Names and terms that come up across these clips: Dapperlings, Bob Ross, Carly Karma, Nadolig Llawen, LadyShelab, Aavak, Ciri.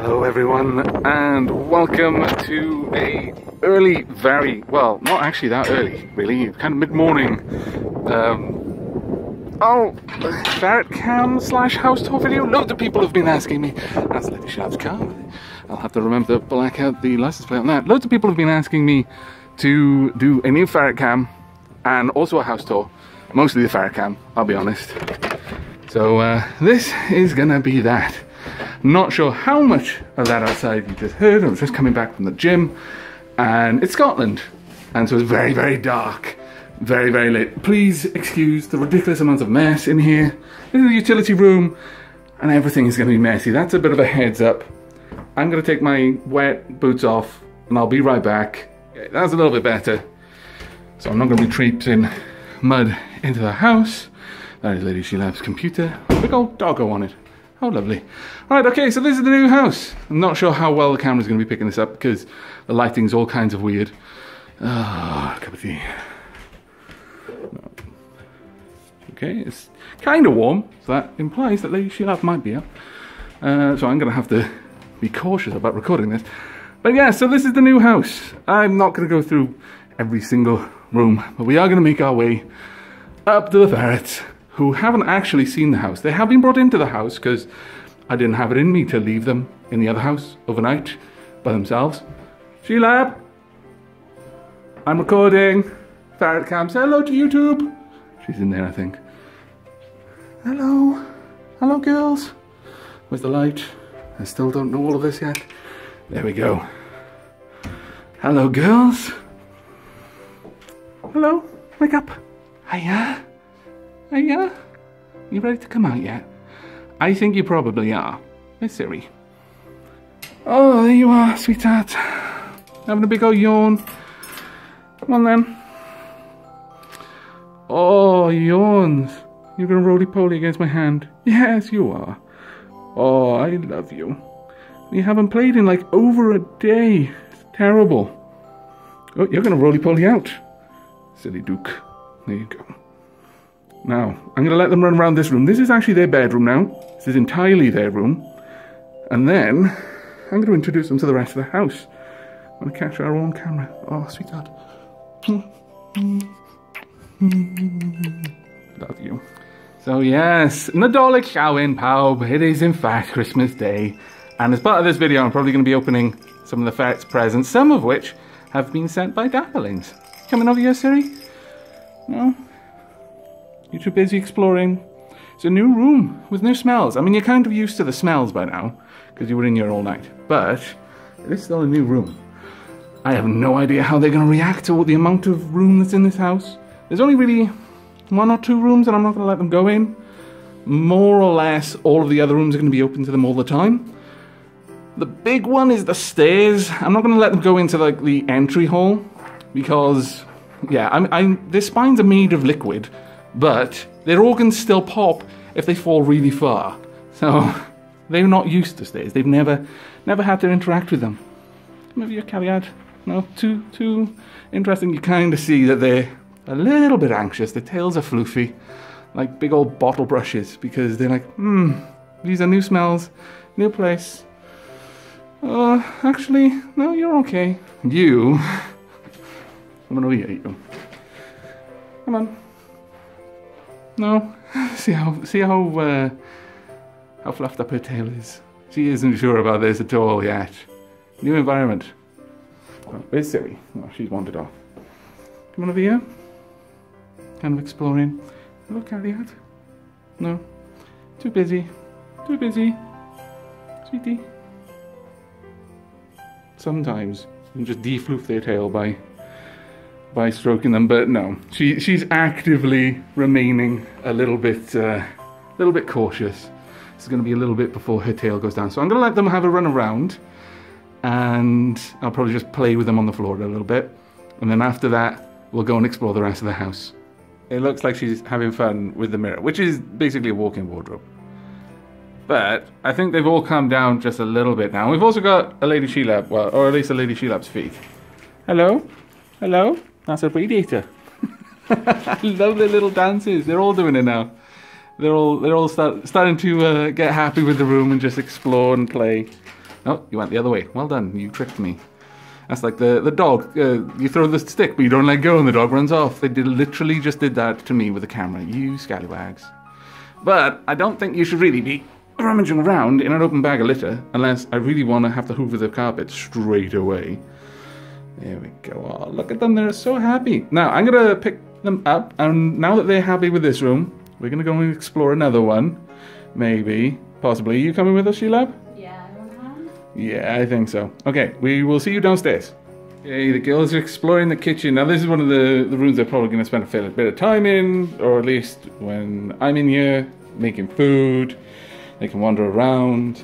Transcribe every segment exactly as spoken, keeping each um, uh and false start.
Hello everyone, and welcome to a early, very, well, not actually that early, really, kind of mid-morning, um, oh, ferret cam slash house tour video. Loads of people have been asking me, that's LadyShelab's car, I'll have to remember to black out the license plate on that. Loads of people have been asking me to do a new ferret cam, and also a house tour, mostly the ferret cam, I'll be honest. So, uh, this is gonna be that. Not sure how much of that outside you just heard. I was just coming back from the gym, and it's Scotland, and so it's very, very dark, very, very late. Please excuse the ridiculous amount of mess in here. This is the utility room, and everything is gonna be messy. That's a bit of a heads up. I'm gonna take my wet boots off, and I'll be right back. Okay, that's a little bit better. So I'm not gonna be traipsing mud into the house. That is LadyShelab's computer. Big old doggo on it. How lovely. Right, okay, so this is the new house. I'm not sure how well the camera's going to be picking this up because the lighting's all kinds of weird. Ah, oh, cup of tea. No. Okay, it's kind of warm, so that implies that LadyShelab might be up. Uh, so I'm going to have to be cautious about recording this. But yeah, so this is the new house. I'm not going to go through every single room, but we are going to make our way up to the ferrets, who haven't actually seen the house. They have been brought into the house because I didn't have it in me to leave them in the other house overnight by themselves. Shelab, I'm recording. Ferret cam, say hello to YouTube. She's in there, I think. Hello. Hello, girls. Where's the light? I still don't know all of this yet. There we go. Hello, girls. Hello. Wake up. Hiya. Hiya? You ready to come out yet? I think you probably are. Miss Ciri. Oh, there you are, sweetheart. Having a big old yawn. Come on then. Oh, yawns. You're gonna roly-poly against my hand. Yes, you are. Oh, I love you. We haven't played in like over a day. It's terrible. Oh, you're gonna roly-poly out. Silly Duke. There you go. Now, I'm going to let them run around this room. This is actually their bedroom now. This is entirely their room. And then, I'm going to introduce them to the rest of the house. I'm going to catch our own camera. Oh, sweetheart. Love you. So yes, Nadolig Llawen Pawb. It is in fact Christmas Day. And as part of this video, I'm probably going to be opening some of the ferrets' presents, some of which have been sent by Dapperlings. Coming over here, Ciri? No? You're too busy exploring. It's a new room with no smells. I mean, you're kind of used to the smells by now because you were in here all night, but it is still a new room. I have no idea how they're going to react to the amount of room that's in this house. There's only really one or two rooms and I'm not going to let them go in. More or less, all of the other rooms are going to be open to them all the time. The big one is the stairs. I'm not going to let them go into like the entry hall because, yeah, I'm, I'm, their spines are made of liquid. But their organs still pop if they fall really far. So they're not used to stairs. They've never never had to interact with them. Maybe your caveat. No, too too interesting. You kind of see that they're a little bit anxious. Their tails are floofy, like big old bottle brushes, because they're like, hmm, these are new smells, new place. Uh, actually, no, you're okay. You, I'm gonna eat you. Come on. No, see how see how uh, how fluffed up her tail is. She isn't sure about this at all yet. New environment. Oh, where's Ciri? Oh, she's wandered off. Come on over here. Kind of exploring. Hello, Carly. No, too busy. Too busy, sweetie. Sometimes you can just defloof their tail by. by stroking them, but no, she she's actively remaining a little bit uh, little bit cautious. It's going to be a little bit before her tail goes down, so I'm going to let them have a run around, and I'll probably just play with them on the floor a little bit, and then after that we'll go and explore the rest of the house. It looks like she's having fun with the mirror, which is basically a walk-in wardrobe, but I think they've all calmed down just a little bit now. We've also got a LadyShelab, well, or at least a LadyShelab's feet. Hello, hello. That's a predator. I love their little dances. They're all doing it now. They're all they're all start, starting to uh, get happy with the room and just explore and play. Oh, you went the other way. Well done, you tricked me. That's like the, the dog. Uh, you throw the stick, but you don't let go, and the dog runs off. They did, literally just did that to me with the camera. You scallywags. But I don't think you should really be rummaging around in an open bag of litter, unless I really want to have to hoover the carpet straight away. There we go. Oh, look at them. They're so happy. Now, I'm going to pick them up, and now that they're happy with this room, we're going to go and explore another one. Maybe. Possibly. Are you coming with us, Sheelab? Yeah, I think so. Okay, we will see you downstairs. Okay, the girls are exploring the kitchen. Now, this is one of the, the rooms they're probably going to spend a fair bit of time in, or at least when I'm in here, making food. They can wander around.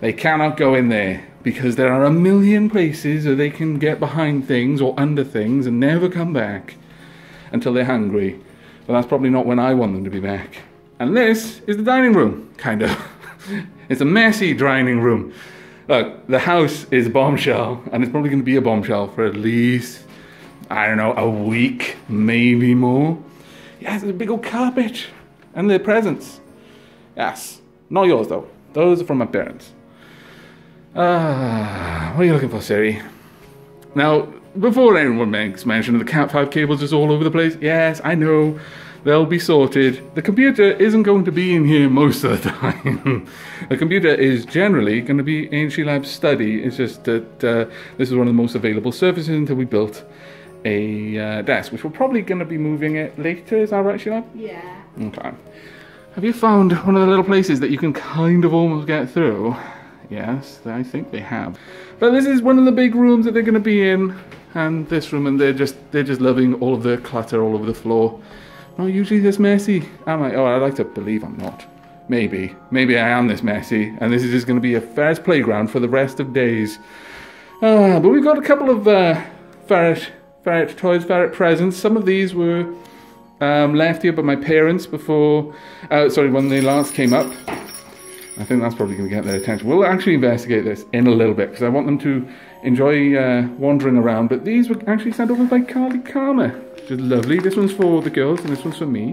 They cannot go in there, because there are a million places where they can get behind things or under things and never come back until they're hungry. But that's probably not when I want them to be back. And this is the dining room, kind of. It's a messy dining room. Look, the house is a bombshell, and it's probably going to be a bombshell for at least, I don't know, a week, maybe more. Yes, there's a big old carpet, and their presents. Yes, not yours though. Those are from my parents. Ah, uh, what are you looking for, Ciri? Now, before anyone makes mention of the Cat five cables just all over the place, yes, I know. They'll be sorted. The computer isn't going to be in here most of the time. The computer is generally going to be in Sheelab's study. It's just that uh, this is one of the most available surfaces until we built a uh, desk, which we're probably going to be moving it later. Is that right, Sheelab? Yeah. Okay. Have you found one of the little places that you can kind of almost get through? Yes, I think they have. But this is one of the big rooms that they're going to be in, and this room, and they're just they're just loving all of the clutter all over the floor. Not usually this messy, am I? Oh, I like to believe I'm not. Maybe. Maybe I am this messy, and this is just going to be a ferret playground for the rest of days. Uh, but we've got a couple of uh, ferret, ferret toys, ferret presents. Some of these were um, left here by my parents before... Uh, sorry, when they last came up. I think that's probably going to get their attention. We'll actually investigate this in a little bit, because I want them to enjoy uh, wandering around. But these were actually sent over by Carly Karma. Which is lovely. This one's for the girls and this one's for me.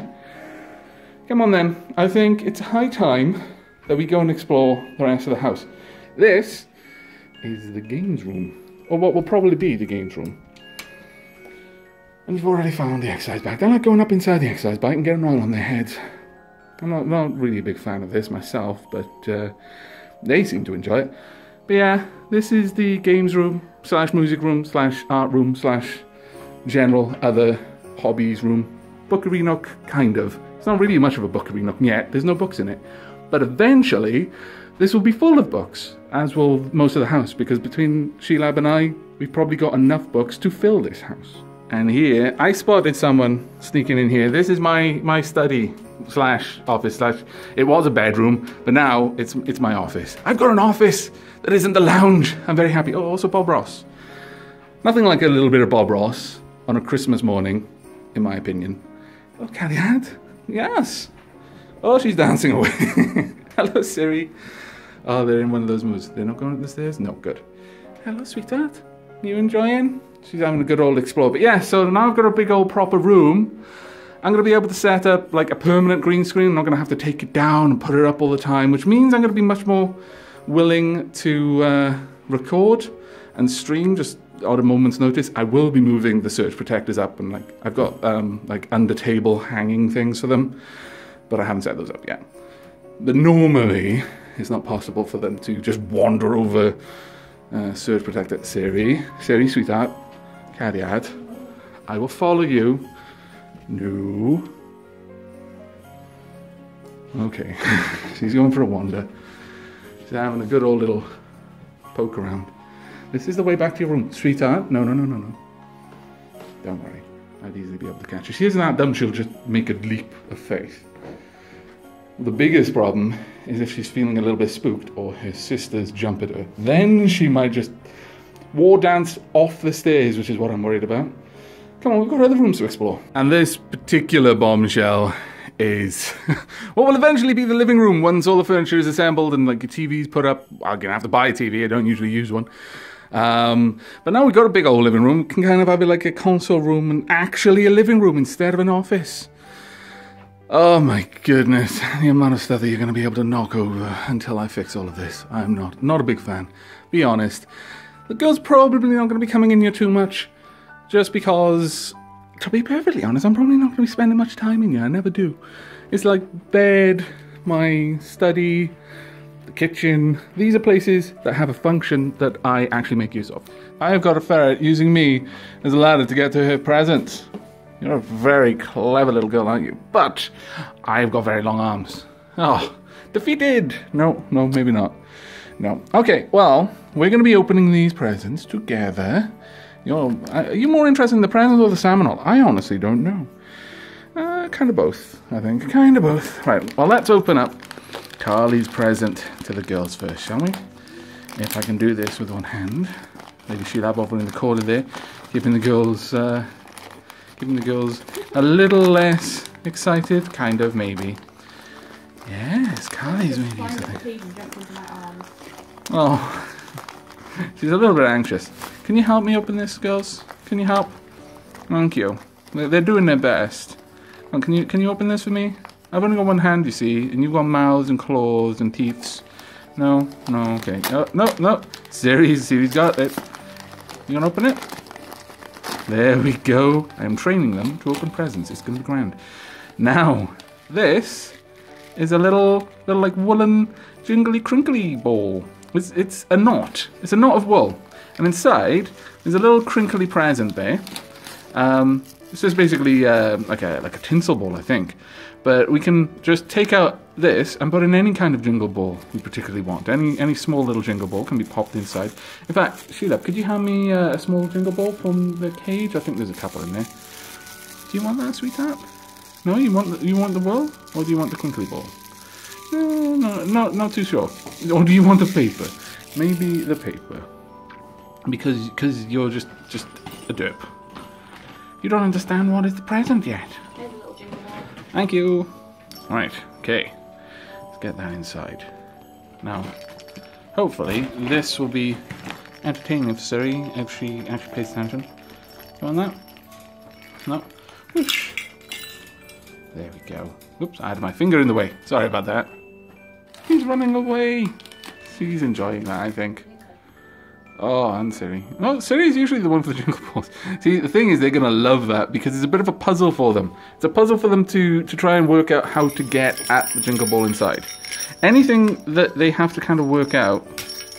Come on then. I think it's high time that we go and explore the rest of the house. This is the games room. Or what will probably be the games room. And you've already found the exercise bike. They're like going up inside the exercise bike and getting right on their heads. I'm not, not really a big fan of this myself, but uh, they seem to enjoy it. But yeah, this is the games room, slash music room, slash art room, slash... general other hobbies room. Bookery nook, kind of. It's not really much of a bookery nook yet. There's no books in it. But eventually, this will be full of books, as will most of the house, because between Sheelab and I, we've probably got enough books to fill this house. And here, I spotted someone sneaking in here. This is my, my study slash office slash... It was a bedroom, but now it's, it's my office. I've got an office that isn't the lounge. I'm very happy. Oh, also Bob Ross. Nothing like a little bit of Bob Ross. On a Christmas morning, in my opinion. Oh, Carly had? Yes. Oh, she's dancing away. Hello, Ciri. Oh, they're in one of those moods. They're not going up the stairs? No, good. Hello, sweetheart. You enjoying? She's having a good old explore. But yeah, so now I've got a big old proper room. I'm going to be able to set up like a permanent green screen. I'm not going to have to take it down and put it up all the time, which means I'm going to be much more willing to uh, record and stream just on a moment's notice. I will be moving the surge protectors up, and like I've got um, like under table hanging things for them, but I haven't set those up yet. But normally, it's not possible for them to just wander over uh, surge protector. Ciri, Ciri, sweetheart, Cariad, I will follow you. No. Okay, she's going for a wander. She's having a good old little poke around. This is the way back to your room. Sweetheart, no, no, no, no, no. Don't worry. I'd easily be able to catch her. She isn't that dumb, she'll just make a leap of faith. The biggest problem is if she's feeling a little bit spooked or her sisters jump at her. Then she might just war dance off the stairs, which is what I'm worried about. Come on, we've got other rooms to explore. And this particular bombshell is what will eventually be the living room once all the furniture is assembled and like your T V's put up. I'm gonna have to buy a T V, I don't usually use one. Um, but now we've got a big old living room. We can kind of have it like a console room and actually a living room instead of an office. Oh my goodness, the amount of stuff that you're going to be able to knock over until I fix all of this. I'm not, not a big fan, be honest. The girl's probably not going to be coming in here too much, just because, to be perfectly honest, I'm probably not going to be spending much time in here, I never do. It's like bed, my study, the kitchen. These are places that have a function that I actually make use of. I've got a ferret using me as a ladder to get to her presents. You're a very clever little girl, aren't you? But I've got very long arms. Oh, defeated! No, no, maybe not. No. Okay, well, we're going to be opening these presents together. You're, are you more interested in the presents or the salmonal? I honestly don't know. Uh, kind of both, I think. Kind of both. Right, well, let's open up Carly's present to the girls first, shall we? If I can do this with one hand. Maybe she'll have off in the corner there, keeping the girls... Uh, Giving the girls a little less excited, kind of, maybe. Yes, Carly's maybe something. Oh, she's a little bit anxious. Can you help me open this, girls? Can you help? Thank you. They're doing their best. Oh, can you can you open this for me? I've only got one hand, you see, and you've got mouths and claws and teeth. No, no, okay. Oh, no, no. Ciri, Ciri's got it. You gonna open it? There we go. I'm training them to open presents. It's going to be grand. Now, this is a little, little like woolen, jingly, crinkly ball. It's, it's a knot. It's a knot of wool. And inside, there's a little crinkly present there. Um, this is basically uh, like a like a tinsel ball, I think. But we can just take out this and put in any kind of jingle ball we particularly want. Any any small little jingle ball can be popped inside. In fact, Sheila, could you hand me uh, a small jingle ball from the cage? I think there's a couple in there. Do you want that, sweetheart? No, you want the, you want the wool, or do you want the crinkly ball? No, no, not not too sure. Or do you want the paper? Maybe the paper, because because you're just just a derp. You don't understand what is the present yet. There's a little jingle ball. Thank you. Right. Okay, let's get that inside. Now, hopefully this will be entertaining for Ciri if she actually pays attention. You want that? No? Whoosh. There we go. Oops, I had my finger in the way. Sorry about that. He's running away. She's enjoying that, I think. Oh, and Ciri. No, Ciri is usually the one for the jingle balls. See, the thing is, they're going to love that because it's a bit of a puzzle for them. It's a puzzle for them to, to try and work out how to get at the jingle ball inside. Anything that they have to kind of work out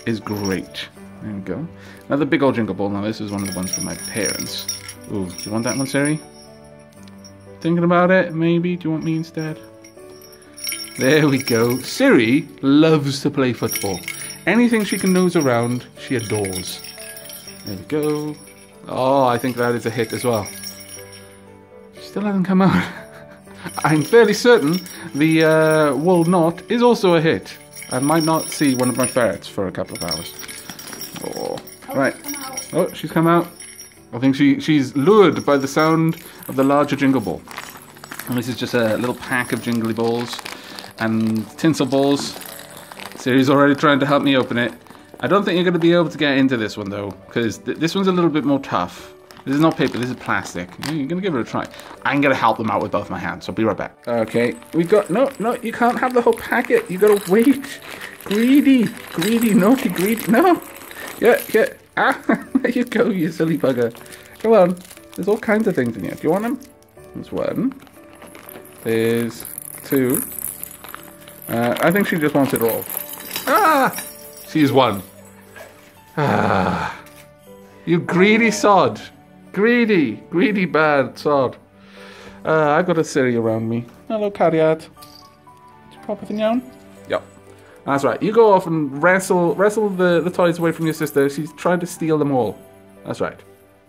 is great. There we go. Another big old jingle ball. Now, this is one of the ones for my parents. Ooh, do you want that one, Ciri? Thinking about it, maybe? Do you want me instead? There we go. Ciri loves to play football. Anything she can nose around, she adores. There we go. Oh, I think that is a hit as well. Still hasn't come out. I'm fairly certain the uh, wool knot is also a hit. I might not see one of my ferrets for a couple of hours. Oh, right. Oh, she's come out. I think she she's lured by the sound of the larger jingle ball. And this is just a little pack of jingly balls and tinsel balls. Ciri's already trying to help me open it. I don't think you're going to be able to get into this one, though, because th this one's a little bit more tough. This is not paper, this is plastic. You're going to give it a try. I'm going to help them out with both my hands, so I'll be right back. Okay, we've got... No, no, you can't have the whole packet. You got to wait. Greedy, greedy, naughty, greedy. No. Yeah, yeah. Ah, there you go, you silly bugger. Come on. There's all kinds of things in here. Do you want them? There's one. There's two. Uh, I think she just wants it all. Ah! She's won. Ah. You greedy sod. Greedy. Greedy bad sod. Uh, I've got a Ciri around me. Hello, Cariad. Did you pop everything down? Yep. That's right. You go off and wrestle wrestle the, the toys away from your sister. She's trying to steal them all. That's right.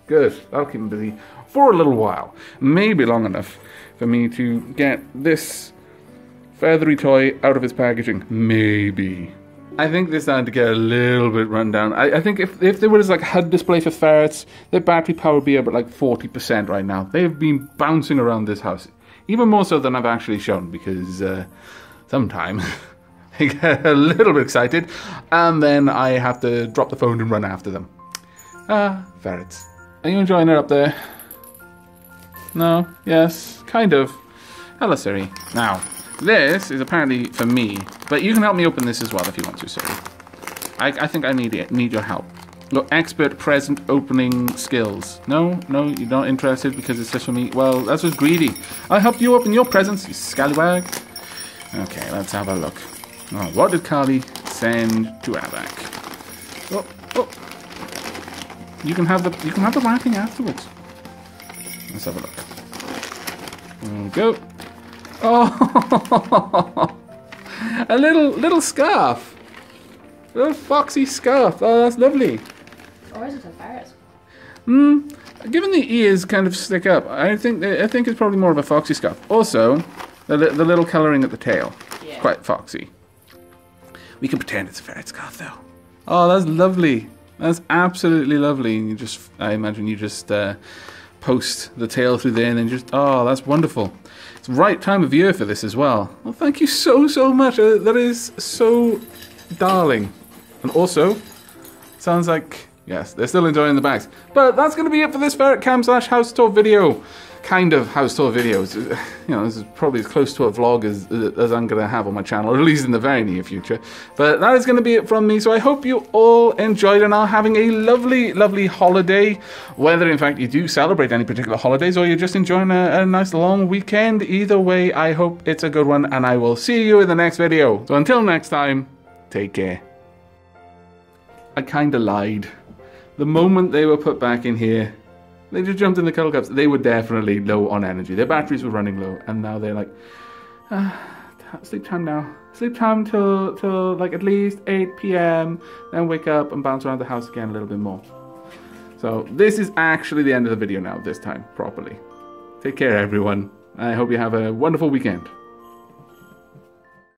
Good. That'll keep them busy for a little while. Maybe long enough for me to get this feathery toy out of his packaging. Maybe. I think they're starting to get a little bit run down. I, I think if, if there was like a H U D display for ferrets, their battery power would be about like forty percent right now. They've been bouncing around this house, even more so than I've actually shown, because uh, sometimes they get a little bit excited, and then I have to drop the phone and run after them. Ah, uh, ferrets. Are you enjoying it up there? No? Yes? Kind of. Hello, Ciri. Now, this is apparently for me, but you can help me open this as well if you want to, Ciri. I, I think I need it. Need your help. Look, expert present opening skills. No, no, you're not interested because it's just for me. Well, that's just greedy. I'll help you open your presents, you scallywag. Okay, let's have a look. Oh, what did Carly send to Aavak? Oh, oh. You can have the you can have the wrapping afterwards. Let's have a look. There we go. Oh, a little little scarf. A little foxy scarf. Oh, that's lovely. Or is it a ferret? Hmm. Given the ears kind of stick up, I think I think it's probably more of a foxy scarf. Also, the the little colouring at the tail. Yeah. It's quite foxy. We can pretend it's a ferret scarf, though. Oh, that's lovely. That's absolutely lovely. And you just, I imagine you just uh, post the tail through there and then just, oh, that's wonderful. It's the right time of year for this as well. Well, thank you so, so much. Uh, that is so darling. And also, sounds like, yes, they're still enjoying the bags. But that's going to be it for this ferret cam slash house tour video. Kind of house tour videos. You know, this is probably as close to a vlog as, as I'm going to have on my channel, or at least in the very near future. But that is going to be it from me. So I hope you all enjoyed and are having a lovely, lovely holiday. Whether, in fact, you do celebrate any particular holidays or you're just enjoying a, a nice long weekend. Either way, I hope it's a good one and I will see you in the next video. So until next time, take care. I kind of lied. The moment they were put back in here, they just jumped in the cuddle cups. They were definitely low on energy. Their batteries were running low, and now they're like, ah, sleep time now. Sleep time till till like at least eight p m Then wake up and bounce around the house again a little bit more. So this is actually the end of the video now, this time properly. Take care, everyone. I hope you have a wonderful weekend.